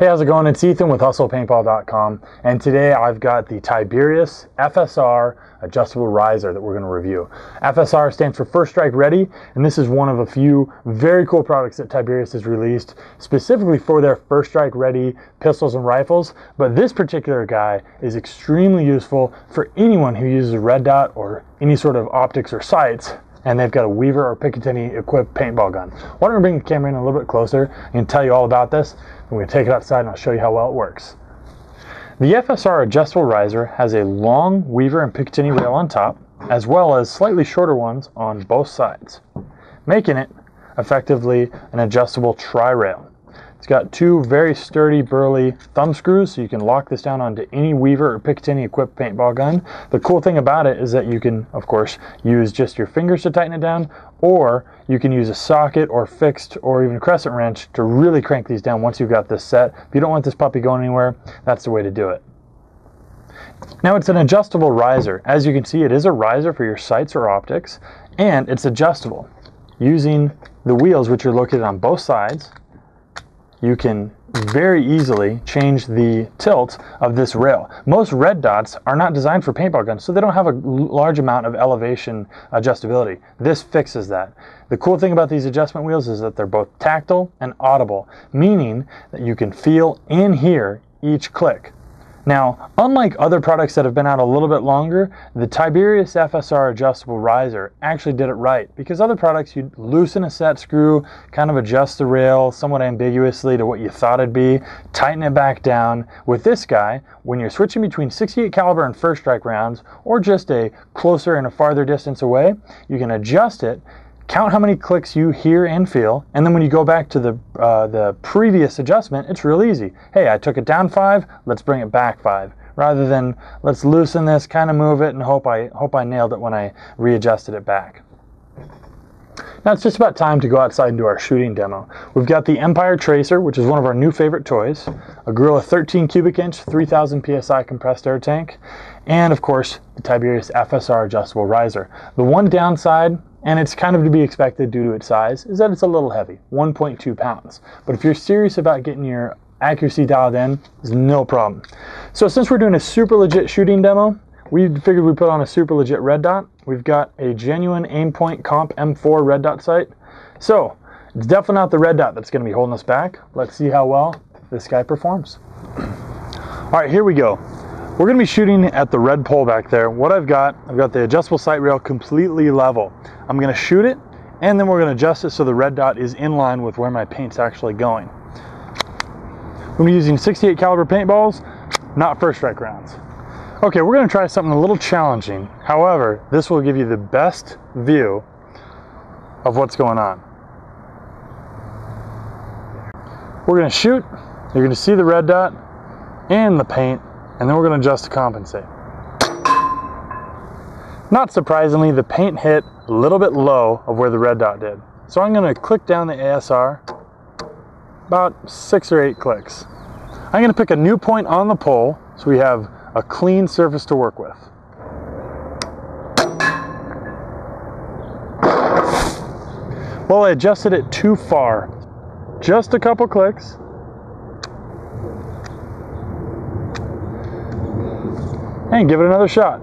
Hey, how's it going? It's Ethan with HustlePaintball.com, and today I've got the Tiberius FSR adjustable riser that we're going to review. FSR stands for First Strike Ready, and this is one of a few very cool products that Tiberius has released specifically for their First Strike Ready pistols and rifles, but this particular guy is extremely useful for anyone who uses a red dot or any sort of optics or sights, and they've got a Weaver or Picatinny equipped paintball gun. Why don't we bring the camera in a little bit closer and tell you all about this. We're going to take it outside and I'll show you how well it works. The FSR adjustable riser has a long Weaver and Picatinny rail on top, as well as slightly shorter ones on both sides, making it effectively an adjustable tri-rail. It's got two very sturdy, burly thumb screws, so you can lock this down onto any Weaver or Picatinny equipped paintball gun. The cool thing about it is that you can, of course, use just your fingers to tighten it down, or you can use a socket or fixed or even a crescent wrench to really crank these down once you've got this set. If you don't want this puppy going anywhere, that's the way to do it. Now, it's an adjustable riser. As you can see, it is a riser for your sights or optics, and it's adjustable. Using the wheels, which are located on both sides, you can very easily change the tilt of this rail. Most red dots are not designed for paintball guns, so they don't have a large amount of elevation adjustability. This fixes that. The cool thing about these adjustment wheels is that they're both tactile and audible, meaning that you can feel and hear each click. Now, unlike other products that have been out a little bit longer, the Tiberius FSR adjustable riser actually did it right, because other products, you'd loosen a set screw, kind of adjust the rail somewhat ambiguously to what you thought it'd be, tighten it back down. With this guy, when you're switching between .68 caliber and first strike rounds, or just a closer and a farther distance away, you can adjust it, count how many clicks you hear and feel, and then when you go back to the previous adjustment, it's real easy. Hey, I took it down 5, let's bring it back 5, rather than let's loosen this, kind of move it, and hope I nailed it when I readjusted it back. Now it's just about time to go outside and do our shooting demo. We've got the Empire Tracer, which is one of our new favorite toys, a Gorilla 13 cubic inch, 3,000 psi compressed air tank, and of course the Tiberius FSR adjustable riser. The one downside, and it's kind of to be expected due to its size, is that it's a little heavy, 1.2 pounds. But if you're serious about getting your accuracy dialed in, it's no problem. So since we're doing a super legit shooting demo, we figured we'd put on a super legit red dot. We've got a genuine Aimpoint Comp M4 red dot sight. So it's definitely not the red dot that's gonna be holding us back. Let's see how well this guy performs. All right, here we go. We're gonna be shooting at the red pole back there. What I've got the adjustable sight rail completely level. I'm gonna shoot it, and then we're gonna adjust it so the red dot is in line with where my paint's actually going. I'm gonna be using .68 caliber paintballs, not first strike rounds. Okay, we're gonna try something a little challenging. However, this will give you the best view of what's going on. We're gonna shoot, you're gonna see the red dot and the paint, and then we're going to adjust to compensate. Not surprisingly, the paint hit a little bit low of where the red dot did. So I'm going to click down the ASR, about 6 or 8 clicks. I'm going to pick a new point on the pole so we have a clean surface to work with. Well, I adjusted it too far. Just a couple clicks. And give it another shot.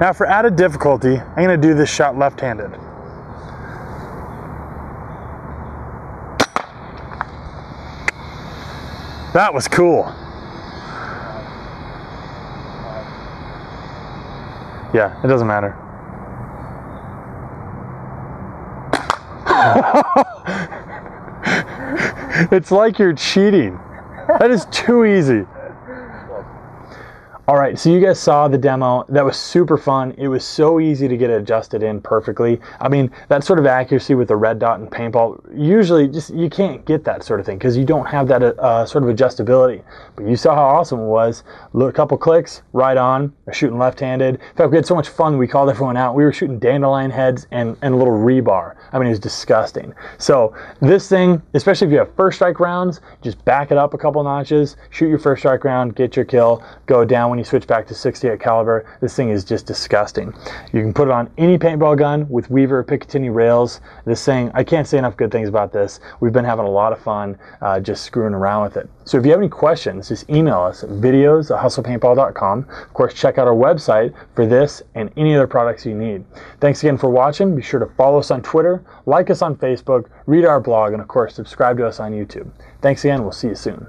Now, for added difficulty, I'm going to do this shot left-handed. That was cool. Yeah, it doesn't matter. It's like you're cheating. That is too easy. All right, so you guys saw the demo. That was super fun. It was so easy to get it adjusted in perfectly. I mean, that sort of accuracy with the red dot and paintball, usually just you can't get that sort of thing because you don't have that sort of adjustability. But you saw how awesome it was. A couple clicks, right on. We're shooting left-handed. In fact, we had so much fun, we called everyone out. We were shooting dandelion heads and a little rebar. I mean, it was disgusting. So this thing, especially if you have first strike rounds, just back it up a couple notches, shoot your first strike round, get your kill, go down. When you switch back to 68 caliber, this thing is just disgusting. You can put it on any paintball gun with Weaver, Picatinny rails. This thing, I can't say enough good things about this. We've been having a lot of fun just screwing around with it. So if you have any questions, just email us at videos@HustlePaintball.com. Of course, check out our website for this and any other products you need. Thanks again for watching. Be sure to follow us on Twitter, like us on Facebook, read our blog, and of course, subscribe to us on YouTube. Thanks again. We'll see you soon.